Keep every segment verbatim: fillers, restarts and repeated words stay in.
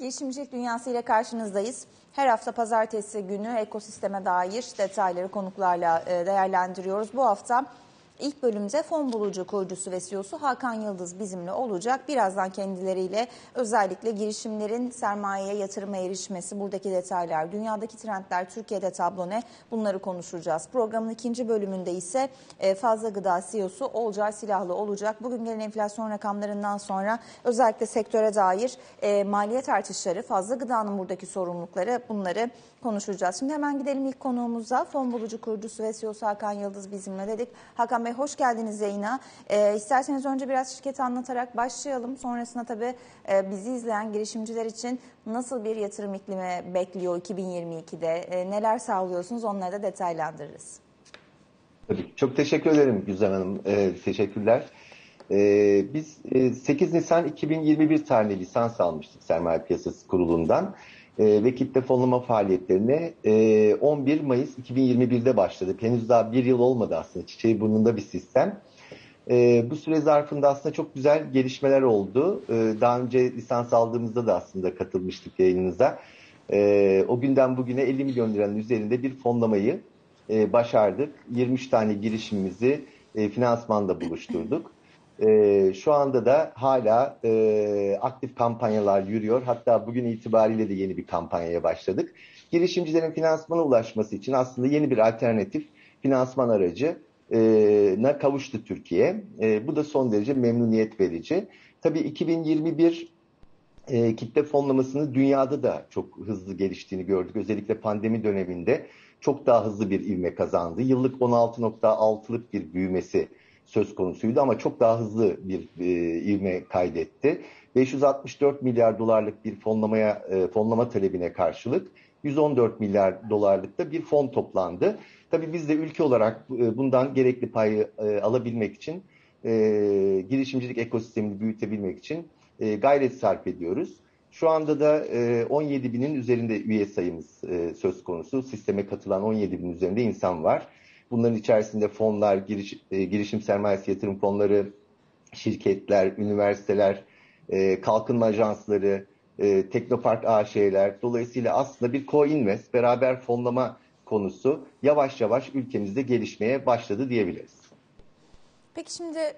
Girişimcilik Dünyası ile karşınızdayız. Her hafta pazartesi günü ekosisteme dair detayları konuklarla değerlendiriyoruz. Bu hafta ilk bölümde Fon Bulucu kurucusu ve C E O'su Hakan Yıldız bizimle olacak. Birazdan kendileriyle özellikle girişimlerin sermayeye yatırıma erişmesi, buradaki detaylar, dünyadaki trendler, Türkiye'de tablo ne, bunları konuşacağız. Programın ikinci bölümünde ise Fazla Gıda C E O'su Olcay Silahlı olacak. Bugün gelen enflasyon rakamlarından sonra özellikle sektöre dair maliyet artışları, Fazla Gıda'nın buradaki sorumlulukları, bunları konuşacağız. Şimdi hemen gidelim ilk konuğumuza. Fon Bulucu kurucusu ve C E O'su Hakan Yıldız bizimle dedik. Hakan Bey, hoş geldiniz yayına. Ee, isterseniz önce biraz şirketi anlatarak başlayalım. Sonrasında tabii e, bizi izleyen girişimciler için nasıl bir yatırım iklimi bekliyor iki bin yirmi iki'de? E, neler sağlıyorsunuz? Onları da detaylandırırız. Tabii. Çok teşekkür ederim Güzel Hanım. E, teşekkürler. E, biz e, sekiz Nisan iki bin yirmi bir tarihli lisans almıştık Sermaye Piyasası Kurulu'ndan. E, ve kitle fonlama faaliyetlerine e, on bir Mayıs iki bin yirmi bir'de başladı. Henüz daha bir yıl olmadı aslında. Çiçeği burnunda bir sistem. E, bu süre zarfında aslında çok güzel gelişmeler oldu. E, daha önce lisans aldığımızda da aslında katılmıştık yayınınıza. E, o günden bugüne elli milyon liranın üzerinde bir fonlamayı e, başardık. yirmi üç tane girişimimizi e, finansmanda buluşturduk. Ee, şu anda da hala e, aktif kampanyalar yürüyor. Hatta bugün itibariyle de yeni bir kampanyaya başladık. Girişimcilerin finansmana ulaşması için aslında yeni bir alternatif finansman aracına kavuştu Türkiye. E, bu da son derece memnuniyet verici. Tabii iki bin yirmi bir e, kitle fonlamasının dünyada da çok hızlı geliştiğini gördük. Özellikle pandemi döneminde çok daha hızlı bir ivme kazandı. Yıllık on altı nokta altılık bir büyümesi söz konusuydu ama çok daha hızlı bir e, ivme kaydetti. beş yüz altmış dört milyar dolarlık bir fonlamaya e, fonlama talebine karşılık yüz on dört milyar dolarlık da bir fon toplandı. Tabii biz de ülke olarak e, bundan gerekli payı e, alabilmek için, e, girişimcilik ekosistemini büyütebilmek için e, gayret sarf ediyoruz. Şu anda da e, on yedi binin üzerinde üye sayımız e, söz konusu. Sisteme katılan on yedi binin üzerinde insan var. Bunların içerisinde fonlar, giriş, e, girişim sermayesi yatırım fonları, şirketler, üniversiteler, e, kalkınma ajansları, e, Teknopark A Ş'ler. Dolayısıyla aslında bir co-invest, beraber fonlama konusu yavaş yavaş ülkemizde gelişmeye başladı diyebiliriz. Peki şimdi e,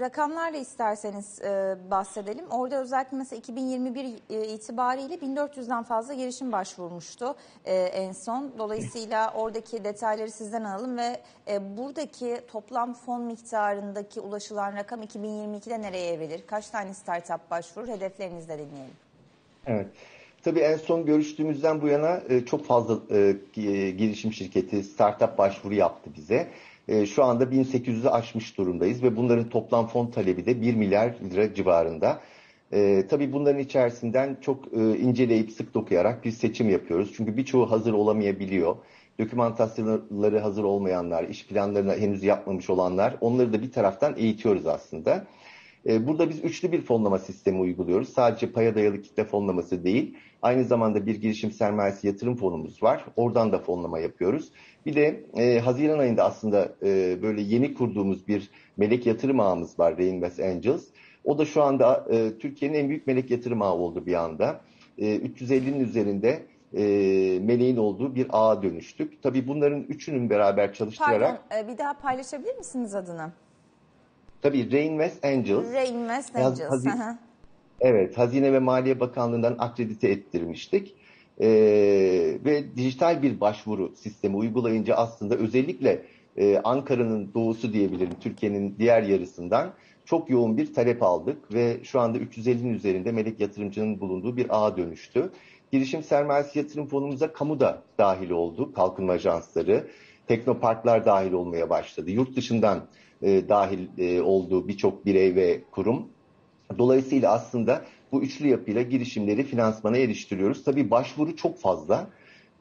rakamlarla isterseniz e, bahsedelim. Orada özellikle mesela iki bin yirmi bir e, itibariyle bin dört yüz'den fazla girişim başvurmuştu e, en son. Dolayısıyla oradaki detayları sizden alalım ve e, buradaki toplam fon miktarındaki ulaşılan rakam iki bin yirmi iki'de nereye evilir? Kaç tane startup başvurur? Hedeflerinizi de dinleyelim. Evet. Tabii en son görüştüğümüzden bu yana e, çok fazla e, girişim şirketi, startup başvuru yaptı bize. Şu anda bin sekiz yüz'ü aşmış durumdayız ve bunların toplam fon talebi de bir milyar lira civarında. E, tabii bunların içerisinden çok e, inceleyip sık dokuyarak bir seçim yapıyoruz. Çünkü birçoğu hazır olamayabiliyor. Dokümantasyonları hazır olmayanlar, iş planlarını henüz yapmamış olanlar, onları da bir taraftan eğitiyoruz aslında. E, burada biz üçlü bir fonlama sistemi uyguluyoruz. Sadece paya dayalı kitle fonlaması değil, aynı zamanda bir girişim sermayesi yatırım fonumuz var. Oradan da fonlama yapıyoruz. Bir de e, Haziran ayında aslında e, böyle yeni kurduğumuz bir melek yatırım ağımız var, ReinvestAngels. O da şu anda e, Türkiye'nin en büyük melek yatırım ağı oldu bir anda. E, üç yüz elli'nin üzerinde e, meleğin olduğu bir ağa dönüştük. Tabii bunların üçünün beraber çalıştırarak... Pardon, bir daha paylaşabilir misiniz adını? Tabii ReinvestAngels. ReinvestAngels. Hazine, aha. Evet, Hazine ve Maliye Bakanlığı'ndan akredite ettirmiştik. Ee, ve dijital bir başvuru sistemi uygulayınca aslında özellikle e, Ankara'nın doğusu diyebilirim, Türkiye'nin diğer yarısından çok yoğun bir talep aldık ve şu anda üç yüz elli'nin üzerinde melek yatırımcının bulunduğu bir ağa dönüştü. Girişim sermayesi yatırım fonumuza kamu da dahil oldu, kalkınma ajansları, teknoparklar dahil olmaya başladı, yurt dışından e, dahil e, olduğu birçok birey ve kurum. Dolayısıyla aslında bu üçlü yapıyla girişimleri finansmana eriştiriyoruz. Tabii başvuru çok fazla.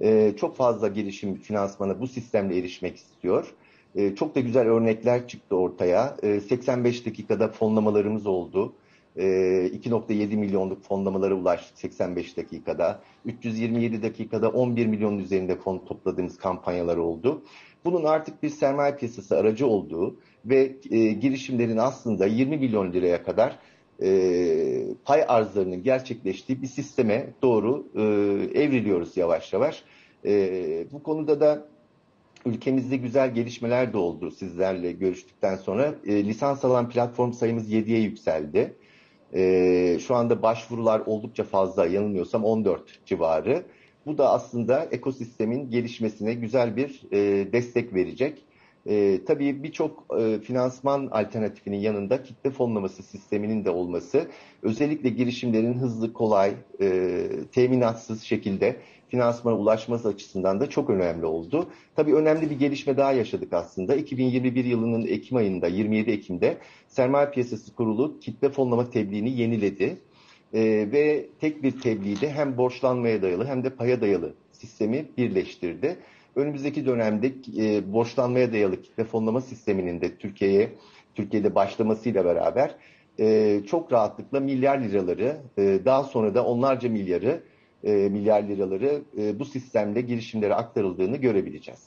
Ee, çok fazla girişim finansmana bu sistemle erişmek istiyor. Ee, çok da güzel örnekler çıktı ortaya. Ee, seksen beş dakikada fonlamalarımız oldu. Ee, iki nokta yedi milyonluk fonlamalara ulaştık seksen beş dakikada. üç yüz yirmi yedi dakikada on bir milyonun üzerinde fon topladığımız kampanyalar oldu. Bunun artık bir sermaye piyasası aracı olduğu ve e, girişimlerin aslında yirmi milyon liraya kadar e, pay arzlarının gerçekleştiği bir sisteme doğru e, evriliyoruz yavaş yavaş. E, bu konuda da ülkemizde güzel gelişmeler de oldu sizlerle görüştükten sonra. E, lisans alan platform sayımız yediye yükseldi. E, şu anda başvurular oldukça fazla, yanılmıyorsam on dört civarı. Bu da aslında ekosistemin gelişmesine güzel bir e, destek verecek. E, tabii birçok e, finansman alternatifinin yanında kitle fonlaması sisteminin de olması, özellikle girişimlerin hızlı, kolay, e, teminatsız şekilde finansmana ulaşması açısından da çok önemli oldu. Tabii önemli bir gelişme daha yaşadık aslında. iki bin yirmi bir yılının Ekim ayında, yirmi yedi Ekim'de Sermaye Piyasası Kurulu kitle fonlama tebliğini yeniledi. Ee, ve tek bir tebliğde hem borçlanmaya dayalı hem de paya dayalı sistemi birleştirdi. Önümüzdeki dönemde e, borçlanmaya dayalı kitle fonlama sisteminin de Türkiye'ye Türkiye'de başlamasıyla beraber e, çok rahatlıkla milyar liraları, e, daha sonra da onlarca milyarı e, milyar liraları e, bu sistemle girişimlere aktarıldığını görebileceğiz.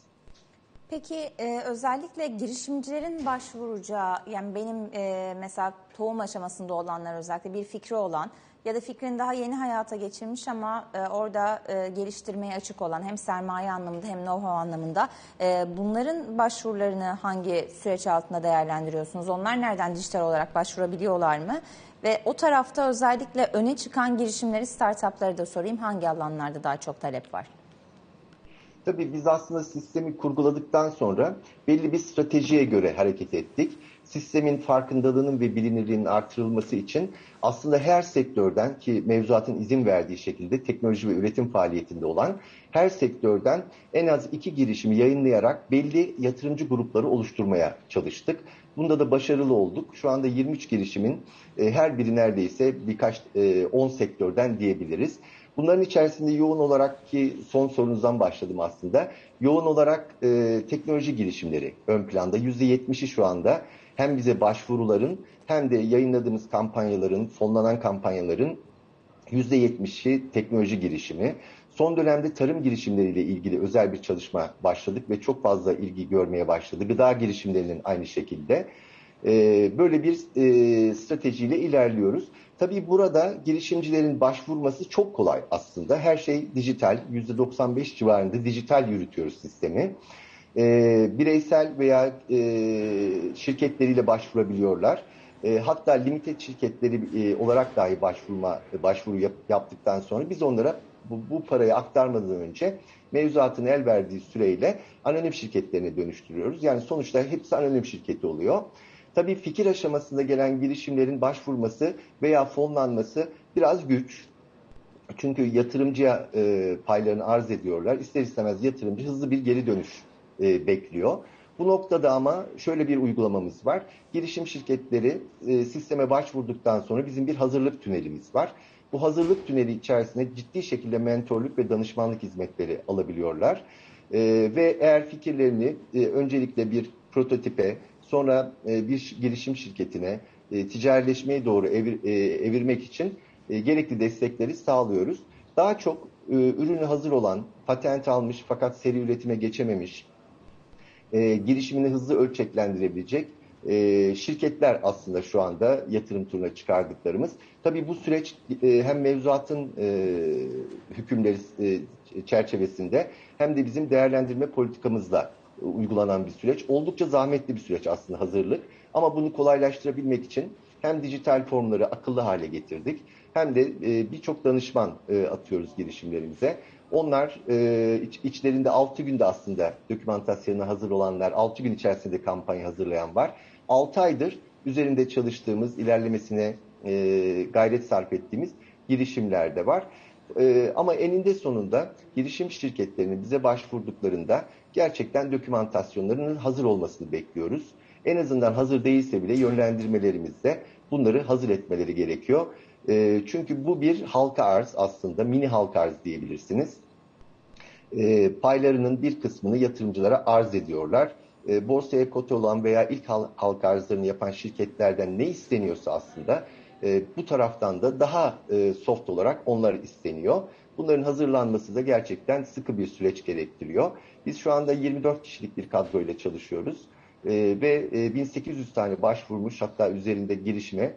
Peki e, özellikle girişimcilerin başvuracağı, yani benim e, mesela tohum aşamasında olanlar, özellikle bir fikri olan ya da fikrini daha yeni hayata geçirmiş ama e, orada e, geliştirmeye açık olan, hem sermaye anlamında hem know-how anlamında e, bunların başvurularını hangi süreç altında değerlendiriyorsunuz? Onlar nereden dijital olarak başvurabiliyorlar mı? Ve o tarafta özellikle öne çıkan girişimleri, startupları da sorayım, hangi alanlarda daha çok talep var? Tabii biz aslında sistemi kurguladıktan sonra belli bir stratejiye göre hareket ettik. Sistemin farkındalığının ve bilinirliğinin artırılması için aslında her sektörden, ki mevzuatın izin verdiği şekilde teknoloji ve üretim faaliyetinde olan her sektörden en az iki girişimi yayınlayarak belli yatırımcı grupları oluşturmaya çalıştık. Bunda da başarılı olduk. Şu anda yirmi üç girişimin her biri neredeyse birkaç on sektörden diyebiliriz. Bunların içerisinde yoğun olarak, ki son sorunuzdan başladım aslında, yoğun olarak e, teknoloji girişimleri ön planda. yüzde yetmişi şu anda hem bize başvuruların hem de yayınladığımız kampanyaların, fonlanan kampanyaların yüzde yetmişi teknoloji girişimi. Son dönemde tarım girişimleriyle ilgili özel bir çalışma başladık ve çok fazla ilgi görmeye başladı. Gıda girişimlerinin aynı şekilde. Böyle bir stratejiyle ilerliyoruz. Tabii burada girişimcilerin başvurması çok kolay aslında. Her şey dijital, yüzde doksan beş civarında dijital yürütüyoruz sistemi. Bireysel veya şirketleriyle başvurabiliyorlar. Hatta limited şirketleri olarak dahi başvurma, başvuru yaptıktan sonra biz onlara bu, bu parayı aktarmadan önce mevzuatın el verdiği süreyle anonim şirketlerine dönüştürüyoruz. Yani sonuçta hepsi anonim şirketi oluyor. Tabii fikir aşamasında gelen girişimlerin başvurması veya fonlanması biraz güç. Çünkü yatırımcıya e, paylarını arz ediyorlar. İster istemez yatırımcı hızlı bir geri dönüş e, bekliyor. Bu noktada ama şöyle bir uygulamamız var. Girişim şirketleri e, sisteme başvurduktan sonra bizim bir hazırlık tünelimiz var. Bu hazırlık tüneli içerisinde ciddi şekilde mentorluk ve danışmanlık hizmetleri alabiliyorlar. E, ve eğer fikirlerini e, öncelikle bir prototipe, sonra bir girişim şirketine, ticaretleşmeye doğru evir, evirmek için gerekli destekleri sağlıyoruz. Daha çok ürünü hazır olan, patent almış fakat seri üretime geçememiş, girişimini hızlı ölçeklendirebilecek şirketler aslında şu anda yatırım turuna çıkardıklarımız. Tabii bu süreç hem mevzuatın hükümleri çerçevesinde hem de bizim değerlendirme politikamızla uygulanan bir süreç. Oldukça zahmetli bir süreç aslında hazırlık. Ama bunu kolaylaştırabilmek için hem dijital formları akıllı hale getirdik hem de birçok danışman atıyoruz girişimlerimize. Onlar içlerinde altı günde aslında dokümantasyonu hazır olanlar, altı gün içerisinde kampanya hazırlayan var. altı aydır üzerinde çalıştığımız, ilerlemesine gayret sarf ettiğimiz girişimler de var. Ama eninde sonunda girişim şirketlerinin bize başvurduklarında gerçekten dokümantasyonlarının hazır olmasını bekliyoruz. En azından hazır değilse bile yönlendirmelerimizde bunları hazır etmeleri gerekiyor. E, çünkü bu bir halka arz aslında, mini halka arz diyebilirsiniz. E, paylarının bir kısmını yatırımcılara arz ediyorlar. E, borsaya kote olan veya ilk halka arzlarını yapan şirketlerden ne isteniyorsa aslında e, bu taraftan da daha e, soft olarak onlar isteniyor. Bunların hazırlanması da gerçekten sıkı bir süreç gerektiriyor. Biz şu anda yirmi dört kişilik bir kadroyla çalışıyoruz. Ee, ve bin sekiz yüz tane başvurmuş, hatta üzerinde girişime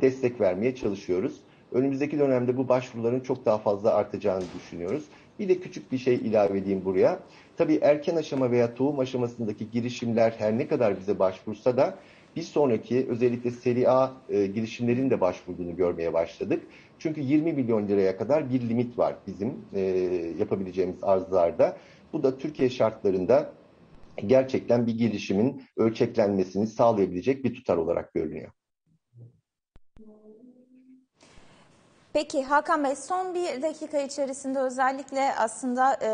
destek vermeye çalışıyoruz. Önümüzdeki dönemde bu başvuruların çok daha fazla artacağını düşünüyoruz. Bir de küçük bir şey ilave edeyim buraya. Tabii erken aşama veya tohum aşamasındaki girişimler her ne kadar bize başvursa da bir sonraki özellikle seri A e, girişimlerin de başvurduğunu görmeye başladık. Çünkü yirmi milyon liraya kadar bir limit var bizim e, yapabileceğimiz arzlarda. Bu da Türkiye şartlarında gerçekten bir girişimin ölçeklenmesini sağlayabilecek bir tutar olarak görünüyor. Peki Hakan Bey, son bir dakika içerisinde özellikle aslında e,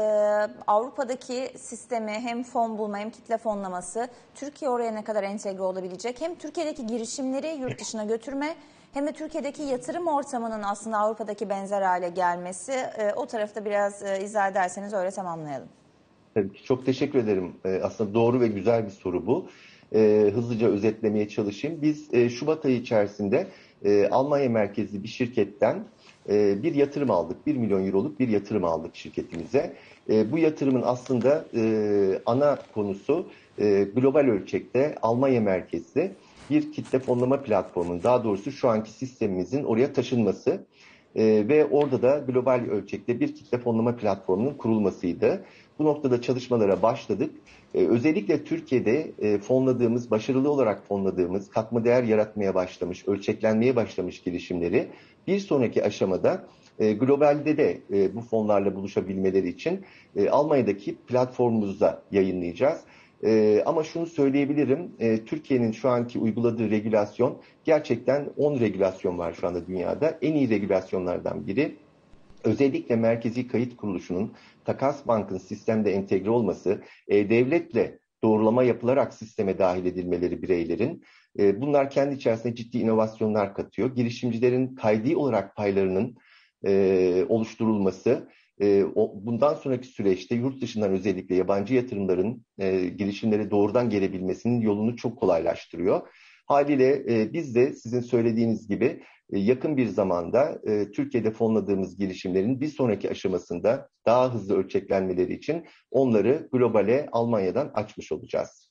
Avrupa'daki sistemi hem fon bulma hem kitle fonlaması, Türkiye oraya ne kadar entegre olabilecek, hem Türkiye'deki girişimleri yurt dışına götürme hem de Türkiye'deki yatırım ortamının aslında Avrupa'daki benzer hale gelmesi, e, o tarafta biraz e, izah ederseniz öyle tamamlayalım. Tabii ki, çok teşekkür ederim. E, aslında doğru ve güzel bir soru bu. E, hızlıca özetlemeye çalışayım. Biz e, Şubat ayı içerisinde e, Almanya merkezli bir şirketten e, bir yatırım aldık. bir milyon euroluk bir yatırım aldık şirketimize. E, bu yatırımın aslında e, ana konusu e, global ölçekte Almanya merkezli bir kitle fonlama platformunun, daha doğrusu şu anki sistemimizin oraya taşınması e, ve orada da global ölçekte bir kitle fonlama platformunun kurulmasıydı. Bu noktada çalışmalara başladık. Ee, özellikle Türkiye'de e, fonladığımız, başarılı olarak fonladığımız, katma değer yaratmaya başlamış, ölçeklenmeye başlamış girişimleri bir sonraki aşamada e, globalde de e, bu fonlarla buluşabilmeleri için e, Almanya'daki platformumuzda yayınlayacağız. E, ama şunu söyleyebilirim, e, Türkiye'nin şu anki uyguladığı regülasyon, gerçekten on regülasyon var şu anda dünyada, en iyi regülasyonlardan biri. Özellikle Merkezi Kayıt Kuruluşu'nun, Takas Bank'ın sistemde entegre olması, e, devletle doğrulama yapılarak sisteme dahil edilmeleri bireylerin, e, bunlar kendi içerisinde ciddi inovasyonlar katıyor. Girişimcilerin kaydi olarak paylarının e, oluşturulması, e, o, bundan sonraki süreçte yurt dışından özellikle yabancı yatırımların e, girişimlere doğrudan gelebilmesinin yolunu çok kolaylaştırıyor. Haliyle e, biz de sizin söylediğiniz gibi e, yakın bir zamanda e, Türkiye'de fonladığımız girişimlerin bir sonraki aşamasında daha hızlı ölçeklenmeleri için onları globale Almanya'dan açmış olacağız.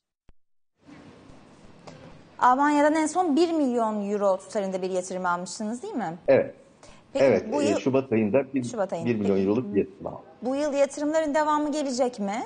Almanya'dan en son bir milyon euro tutarında bir yatırım almışsınız değil mi? Evet. Peki, evet, bu yıl... Şubat ayında bir, Şubat ayında. bir milyon euroluk yatırım aldım. Bu yıl yatırımların devamı gelecek mi?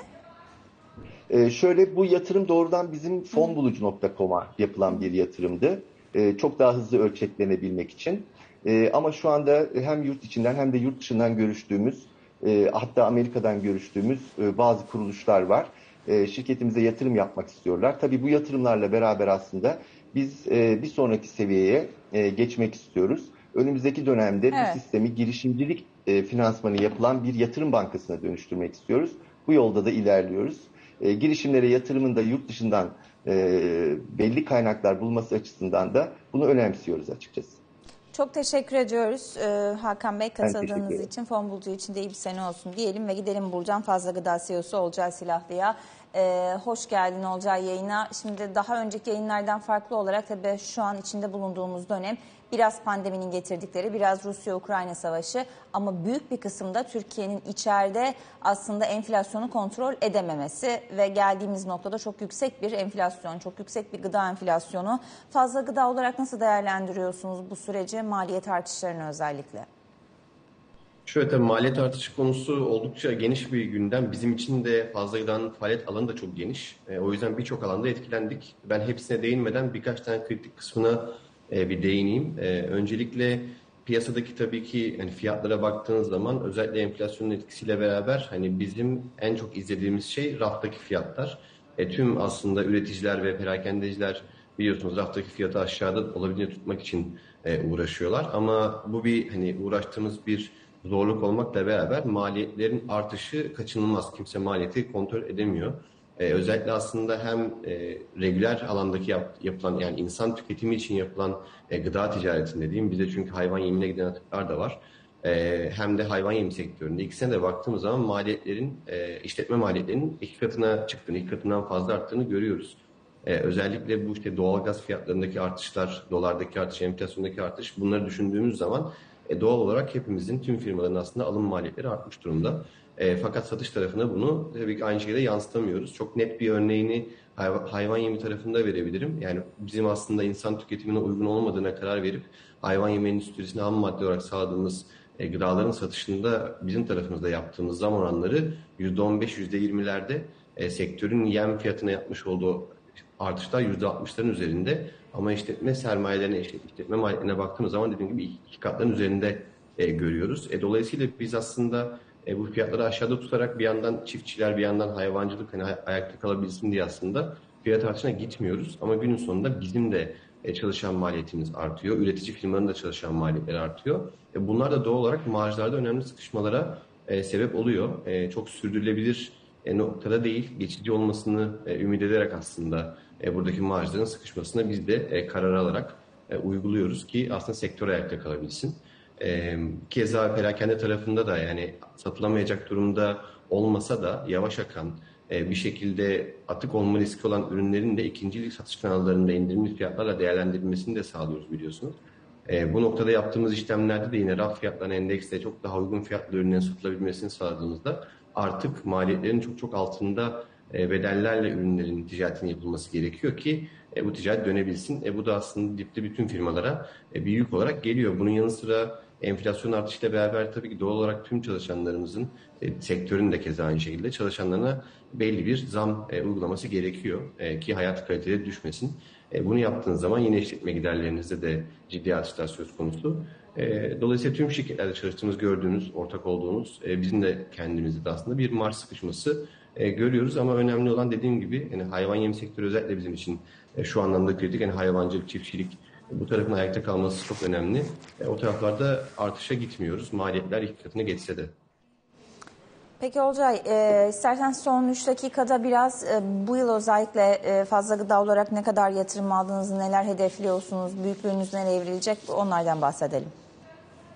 Ee, şöyle, bu yatırım doğrudan bizim fon bulucu nokta com'a yapılan bir yatırımdı. Ee, çok daha hızlı ölçeklenebilmek için. Ee, ama şu anda hem yurt içinden hem de yurt dışından görüştüğümüz, e, hatta Amerika'dan görüştüğümüz e, bazı kuruluşlar var. E, şirketimize yatırım yapmak istiyorlar. Tabii bu yatırımlarla beraber aslında biz e, bir sonraki seviyeye e, geçmek istiyoruz. Önümüzdeki dönemde evet. Bu sistemi girişimcilik e, finansmanı yapılan bir yatırım bankasına dönüştürmek istiyoruz. Bu yolda da ilerliyoruz. E, girişimlere yatırımında yurt dışından e, belli kaynaklar bulması açısından da bunu önemsiyoruz açıkçası. Çok teşekkür ediyoruz ee, Hakan Bey, katıldığınız için. Fon Bulucu için de iyi bir sene olsun diyelim ve gidelim Burcan. Fazla Gıda C E O'su Olcay Silahlı'ya. Ee, hoş geldin Olcay yayına. Şimdi daha önceki yayınlardan farklı olarak tabii şu an içinde bulunduğumuz dönem biraz pandeminin getirdikleri, biraz Rusya-Ukrayna savaşı ama büyük bir kısımda Türkiye'nin içeride aslında enflasyonu kontrol edememesi ve geldiğimiz noktada çok yüksek bir enflasyon, çok yüksek bir gıda enflasyonu. Fazla Gıda olarak nasıl değerlendiriyorsunuz bu süreci, maliyet artışlarını özellikle? Şöyle, tabii maliyet artışı konusu oldukça geniş bir gündem. Bizim için de Fazla Gıda'nın faaliyet alanı da çok geniş. E, o yüzden birçok alanda etkilendik. Ben hepsine değinmeden birkaç tane kritik kısmına e, bir değineyim. E, öncelikle piyasadaki tabii ki hani fiyatlara baktığınız zaman özellikle enflasyonun etkisiyle beraber hani bizim en çok izlediğimiz şey raftaki fiyatlar. E, tüm aslında üreticiler ve perakendeciler biliyorsunuz raftaki fiyatı aşağıda olabildiğince tutmak için e, uğraşıyorlar. Ama bu bir hani uğraştığımız bir zorluk olmakla beraber maliyetlerin artışı kaçınılmaz. Kimse maliyeti kontrol edemiyor. Ee, özellikle aslında hem e, regüler alandaki yap, yapılan yani insan tüketimi için yapılan e, gıda ticaretinde diyeyim. Bizde çünkü hayvan yemine giden atıklar da var. E, hem de hayvan yemi sektöründe. İkisine de baktığımız zaman maliyetlerin, e, işletme maliyetlerinin iki katına çıktığını, iki katından fazla arttığını görüyoruz. E, özellikle bu işte doğalgaz fiyatlarındaki artışlar, dolardaki artış, enflasyondaki artış bunları düşündüğümüz zaman E, doğal olarak hepimizin, tüm firmaların aslında alım maliyetleri artmış durumda. E, fakat satış tarafına bunu tabii ki aynı şekilde yansıtamıyoruz. Çok net bir örneğini hayvan, hayvan yemi tarafında verebilirim. Yani bizim aslında insan tüketimine uygun olmadığına karar verip hayvan yemi endüstrisine ham madde olarak sağladığımız e, gıdaların satışında bizim tarafımızda yaptığımız zam oranları yüzde on beş yüzde yirmilerde, e, sektörün yem fiyatına yapmış olduğu artışlar yüzde altmışların üzerinde. Ama işletme sermayelerine, işletme maliyetine baktığımız zaman dediğim gibi iki katların üzerinde e, görüyoruz. E, dolayısıyla biz aslında e, bu fiyatları aşağıda tutarak bir yandan çiftçiler, bir yandan hayvancılık hani ayakta kalabilsin diye aslında fiyat artışına gitmiyoruz. Ama günün sonunda bizim de e, çalışan maliyetimiz artıyor. Üretici firmanın da çalışan maliyetleri artıyor. E, bunlar da doğal olarak marjlarda önemli sıkışmalara e, sebep oluyor. E, çok sürdürülebilir e, noktada değil, geçici olmasını e, ümit ederek aslında E, buradaki marjların sıkışmasına biz de e, karar alarak e, uyguluyoruz ki aslında sektör ayakta kalabilsin. E, keza perakende tarafında da yani satılamayacak durumda olmasa da yavaş akan e, bir şekilde atık olma riski olan ürünlerin de ikincilik satış kanallarında indirimli fiyatlarla değerlendirilmesini de sağlıyoruz biliyorsunuz. E, bu noktada yaptığımız işlemlerde de yine raf fiyatlarına endekste çok daha uygun fiyatlı ürünlerin satılabilmesini sağladığımızda artık maliyetlerin çok çok altında bedellerle ürünlerin ticaretinin yapılması gerekiyor ki e, bu ticaret dönebilsin. E, bu da aslında dipte bütün firmalara e, bir yük olarak geliyor. Bunun yanı sıra enflasyon artışıyla beraber tabii ki doğal olarak tüm çalışanlarımızın, e, sektörün de keza aynı şekilde çalışanlarına belli bir zam e, uygulaması gerekiyor e, ki hayat kalitesi düşmesin. E, bunu yaptığınız zaman yine işletme giderlerinizde de ciddi artışlar söz konusu. E, dolayısıyla tüm şirketlerde çalıştığımız, gördüğünüz, ortak olduğunuz, e, bizim de kendimizde de aslında bir marj sıkışması E, görüyoruz. Ama önemli olan dediğim gibi yani hayvan yemi sektörü özellikle bizim için e, şu anlamda kritik. Yani hayvancılık, çiftçilik e, bu tarafın ayakta kalması çok önemli. E, o taraflarda artışa gitmiyoruz. Maliyetler iki katına geçse de. Peki Olcay, e, istersen son üç dakikada biraz e, bu yıl özellikle e, Fazla Gıda olarak ne kadar yatırım aldığınızı, neler hedefliyorsunuz, büyüklüğünüz nereye evrilecek, onlardan bahsedelim.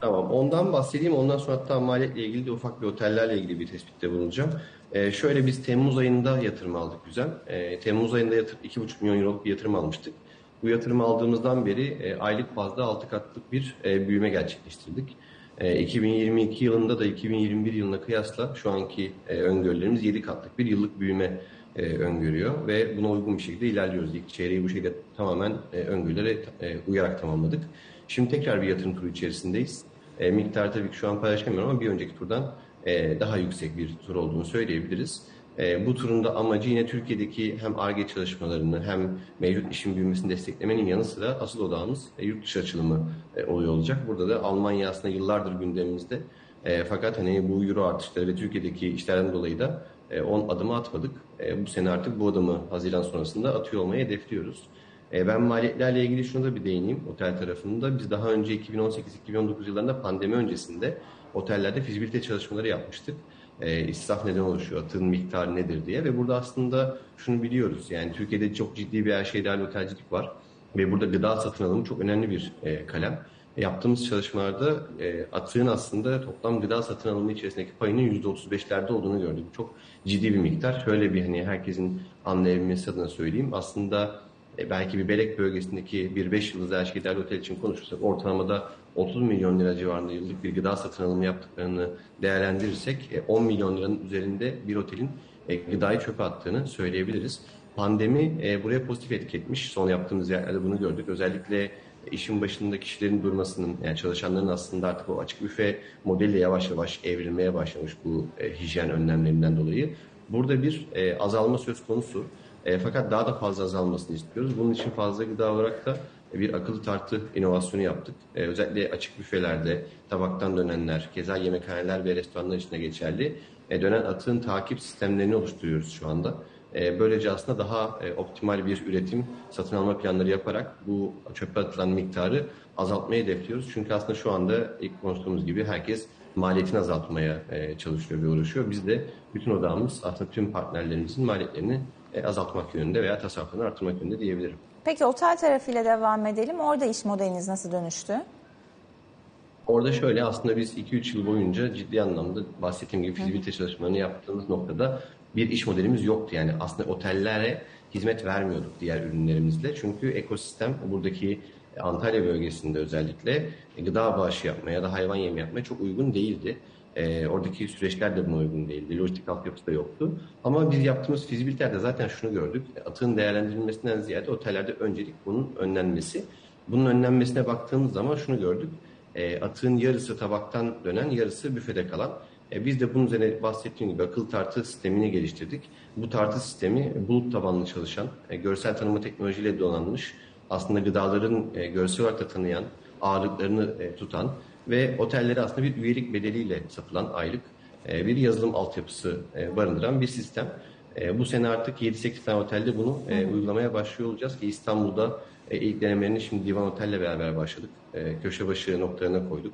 Tamam, ondan bahsedeyim. Ondan sonra hatta maliyetle ilgili de ufak bir otellerle ilgili bir tespitte bulunacağım. Ee, şöyle biz Temmuz ayında yatırım aldık güzel. Ee, Temmuz ayında yatır, iki buçuk milyon euroluk bir yatırım almıştık. Bu yatırımı aldığımızdan beri e, aylık bazda altı katlık bir e, büyüme gerçekleştirdik. E, iki bin yirmi iki yılında da iki bin yirmi bir yılına kıyasla şu anki e, öngörülerimiz yedi katlık bir yıllık büyüme e, öngörüyor. Ve buna uygun bir şekilde ilerliyoruz. İlk çeyreği bu şekilde tamamen e, öngörülere e, uyarak tamamladık. Şimdi tekrar bir yatırım turu içerisindeyiz. E, miktar tabii ki şu an paylaşamıyorum ama bir önceki turdan e, daha yüksek bir tur olduğunu söyleyebiliriz. E, bu turun da amacı yine Türkiye'deki hem Ar-Ge çalışmalarını hem mevcut işin büyümesini desteklemenin yanı sıra asıl odağımız e, yurt dışı açılımı e, oluyor olacak. Burada da Almanya aslında yıllardır gündemimizde. E, fakat hani bu euro artışları ve Türkiye'deki işlerden dolayı da on adımı atmadık. E, bu sene artık bu adımı Haziran sonrasında atıyor olmayı hedefliyoruz. Ben maliyetlerle ilgili şunu da bir değineyim otel tarafında. Biz daha önce iki bin on sekiz iki bin on dokuz yıllarında pandemi öncesinde otellerde fizibilite çalışmaları yapmıştık. E, israf neden oluşuyor, atığın miktarı nedir diye ve burada aslında şunu biliyoruz. Yani Türkiye'de çok ciddi bir her şey dahil otelcilik var ve burada gıda satın alımı çok önemli bir e, kalem. E, yaptığımız çalışmalarda e, atığın aslında toplam gıda satın alımı içerisindeki payının yüzde otuz beşlerde olduğunu gördük. Çok ciddi bir miktar. Şöyle bir hani herkesin anlayabilmesi adına söyleyeyim. Aslında E belki bir Belek bölgesindeki bir beş yıldızlı her şey dahil otel için konuşursak ortalamada otuz milyon lira civarında yıllık bir gıda satın alımı yaptıklarını değerlendirirsek on milyon liranın üzerinde bir otelin gıdayı çöpe attığını söyleyebiliriz. Pandemi buraya pozitif etki etmiş. Son yaptığımız yerlerde bunu gördük. Özellikle işin başında kişilerin durmasının, yani çalışanların aslında artık o açık büfe modeli yavaş yavaş evrilmeye başlamış bu hijyen önlemlerinden dolayı. Burada bir azalma söz konusu. E, fakat daha da fazla azalmasını istiyoruz. Bunun için Fazla Gıda olarak da bir akıllı tartı inovasyonu yaptık. E, özellikle açık büfelerde tabaktan dönenler, keza yemekhaneler ve restoranlar için de geçerli. E, dönen atığın takip sistemlerini oluşturuyoruz şu anda. E, böylece aslında daha e, optimal bir üretim, satın alma planları yaparak bu çöpe atılan miktarı azaltmayı hedefliyoruz. Çünkü aslında şu anda ilk konuştuğumuz gibi herkes maliyetini azaltmaya e, çalışıyor ve uğraşıyor. Biz de bütün odamız aslında tüm partnerlerimizin maliyetlerini azaltmak yönünde veya tasarruflarını artırmak yönünde diyebilirim. Peki otel tarafıyla devam edelim. Orada iş modeliniz nasıl dönüştü? Orada şöyle aslında biz iki üç yıl boyunca ciddi anlamda bahsettiğim gibi fizibilite çalışmalarını yaptığımız noktada bir iş modelimiz yoktu. Yani aslında otellere hizmet vermiyorduk diğer ürünlerimizle. Çünkü ekosistem buradaki Antalya bölgesinde özellikle gıda bağışı yapmaya ya da hayvan yemi yapmaya çok uygun değildi. E, oradaki süreçler de buna uygun değildi. Lojistik altyapısı da yoktu. Ama biz yaptığımız fizibilitelerde zaten şunu gördük. Atığın değerlendirilmesinden ziyade otellerde öncelik bunun önlenmesi. Bunun önlenmesine baktığımız zaman şunu gördük. E, atığın yarısı tabaktan dönen, yarısı büfede kalan. E, biz de bunun üzerine bahsettiğim gibi akıl tartı sistemini geliştirdik. Bu tartı sistemi bulut tabanlı çalışan, e, görsel tanıma teknolojiyle donanmış, aslında gıdaların e, görsel olarak da tanıyan, ağırlıklarını e, tutan ve otellere aslında bir üyelik bedeliyle satılan aylık e, bir yazılım altyapısı e, barındıran bir sistem. E, bu sene artık yedi sekiz tane otelde bunu e, uygulamaya başlıyor olacağız ki İstanbul'da e, ilk denemelerini şimdi Divan Otel'le beraber başladık. E, köşebaşı noktalarına koyduk.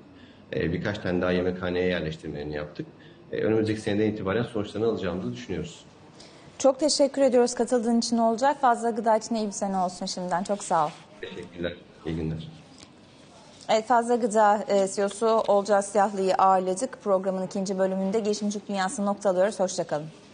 E, birkaç tane daha yemekhaneye yerleştirmelerini yaptık. E, önümüzdeki seneden itibaren sonuçlarını alacağımızı düşünüyoruz. Çok teşekkür ediyoruz katıldığın için Olcay. Fazla Gıda için iyi bir sene olsun şimdiden. Çok sağ ol. Teşekkürler. İyi günler. Evet, Fazla Gıda C E O'su Olcay Silahlı'yı ağırladık. Programın ikinci bölümünde girişimcilik dünyasını noktalıyoruz. Hoşça kalın.